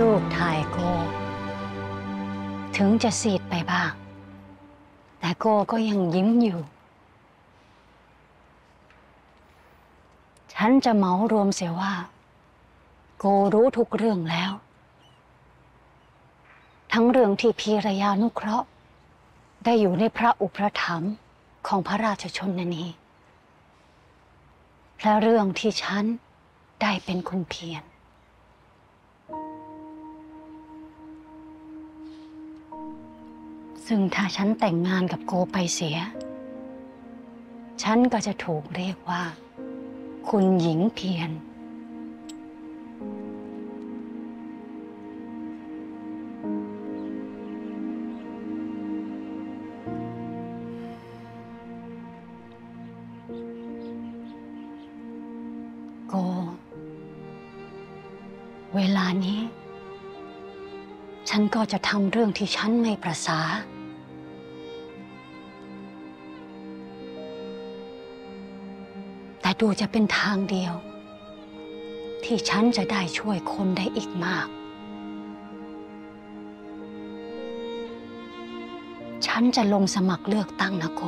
ลูกถ่ายโกถึงจะซีดไปบ้างแต่โกก็ยังยิ้มอยู่ฉันจะเหมารวมเสียว่าโกรู้ทุกเรื่องแล้วทั้งเรื่องที่พีรยานุเคราะห์ได้อยู่ในพระอุปถัมภ์ของพระราชชนนีและเรื่องที่ฉันได้เป็นคนเพียรซึ่งถ้าฉันแต่งงานกับโกไปเสียฉันก็จะถูกเรียกว่าคุณหญิงเพียรโกเวลานี้ฉันก็จะทำเรื่องที่ฉันไม่ประสาแต่ดูจะเป็นทางเดียวที่ฉันจะได้ช่วยคนได้อีกมากฉันจะลงสมัครเลือกตั้งนะโก